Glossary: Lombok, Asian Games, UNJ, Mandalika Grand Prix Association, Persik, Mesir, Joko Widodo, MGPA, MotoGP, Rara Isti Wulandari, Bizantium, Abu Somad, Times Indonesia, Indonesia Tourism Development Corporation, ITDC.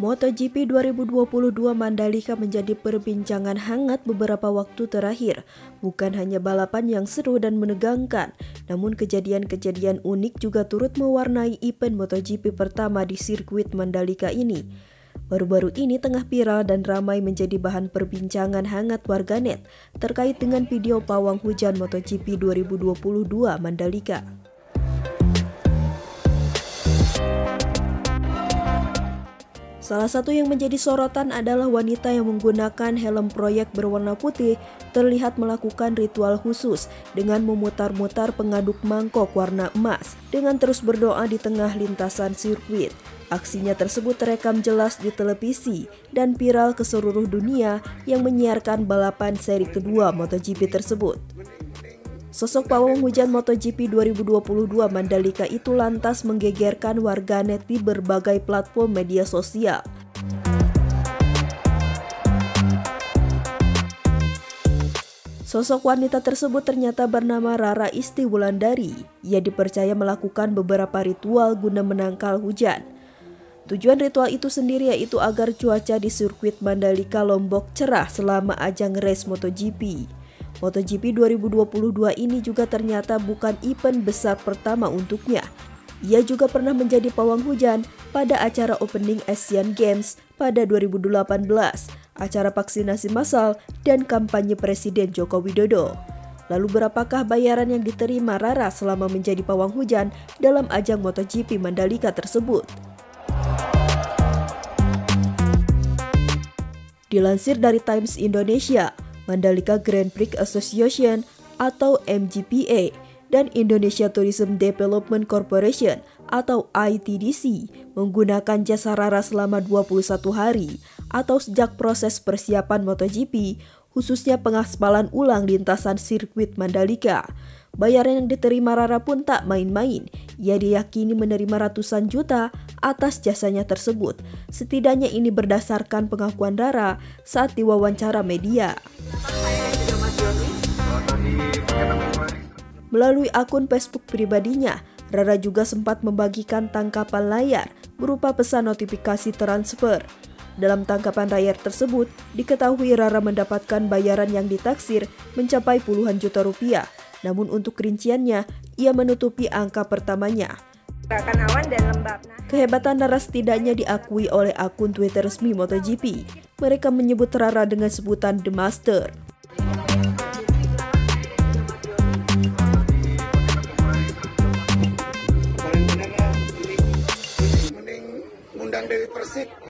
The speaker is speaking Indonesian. MotoGP 2022 Mandalika menjadi perbincangan hangat beberapa waktu terakhir. Bukan hanya balapan yang seru dan menegangkan, namun kejadian-kejadian unik juga turut mewarnai event MotoGP pertama di sirkuit Mandalika ini. Baru-baru ini tengah viral dan ramai menjadi bahan perbincangan hangat warganet terkait dengan video pawang hujan MotoGP 2022 Mandalika. Salah satu yang menjadi sorotan adalah wanita yang menggunakan helm proyek berwarna putih terlihat melakukan ritual khusus dengan memutar-mutar pengaduk mangkok warna emas dengan terus berdoa di tengah lintasan sirkuit. Aksinya tersebut terekam jelas di televisi dan viral ke seluruh dunia yang menyiarkan balapan seri kedua MotoGP tersebut. Sosok pawang hujan MotoGP 2022 Mandalika itu lantas menggegerkan warganet di berbagai platform media sosial. Sosok wanita tersebut ternyata bernama Rara Isti Wulandari. Ia dipercaya melakukan beberapa ritual guna menangkal hujan. Tujuan ritual itu sendiri yaitu agar cuaca di sirkuit Mandalika Lombok cerah selama ajang race MotoGP. MotoGP 2022 ini juga ternyata bukan event besar pertama untuknya. Ia juga pernah menjadi pawang hujan pada acara opening Asian Games pada 2018, acara vaksinasi massal, dan kampanye Presiden Joko Widodo. Lalu berapakah bayaran yang diterima Rara selama menjadi pawang hujan dalam ajang MotoGP Mandalika tersebut? Dilansir dari Times Indonesia, Mandalika Grand Prix Association atau MGPA dan Indonesia Tourism Development Corporation atau ITDC menggunakan jasa Rara selama 21 hari atau sejak proses persiapan MotoGP, khususnya pengaspalan ulang lintasan sirkuit Mandalika. Bayaran yang diterima Rara pun tak main-main. Ia diyakini menerima ratusan juta atas jasanya tersebut. Setidaknya ini berdasarkan pengakuan Rara saat diwawancara media. Melalui akun Facebook pribadinya, Rara juga sempat membagikan tangkapan layar berupa pesan notifikasi transfer. Dalam tangkapan layar tersebut, diketahui Rara mendapatkan bayaran yang ditaksir mencapai puluhan juta rupiah. Namun untuk rinciannya, ia menutupi angka pertamanya. Kehebatan Rara setidaknya diakui oleh akun Twitter resmi MotoGP. Mereka menyebut Rara dengan sebutan The Master. Mending undang dari Persik.